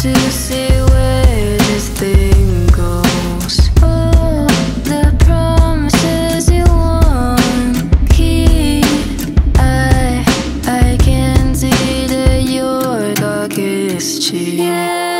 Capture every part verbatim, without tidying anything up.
to see where this thing goes. Oh, the promises you won't keep. I, I can see that your cock is cheap. Yeah.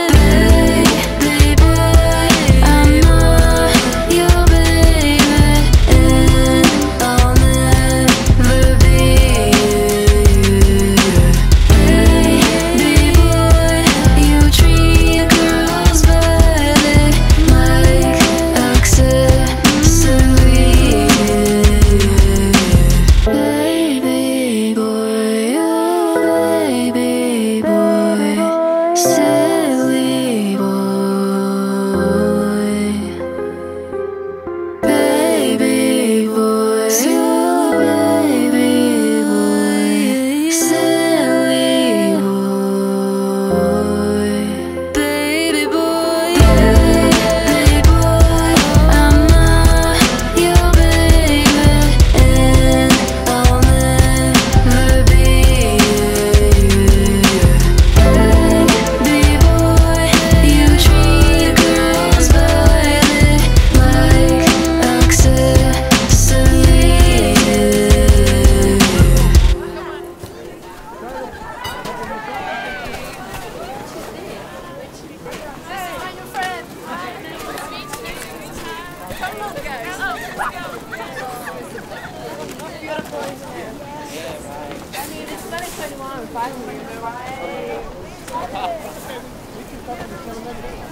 Right. We can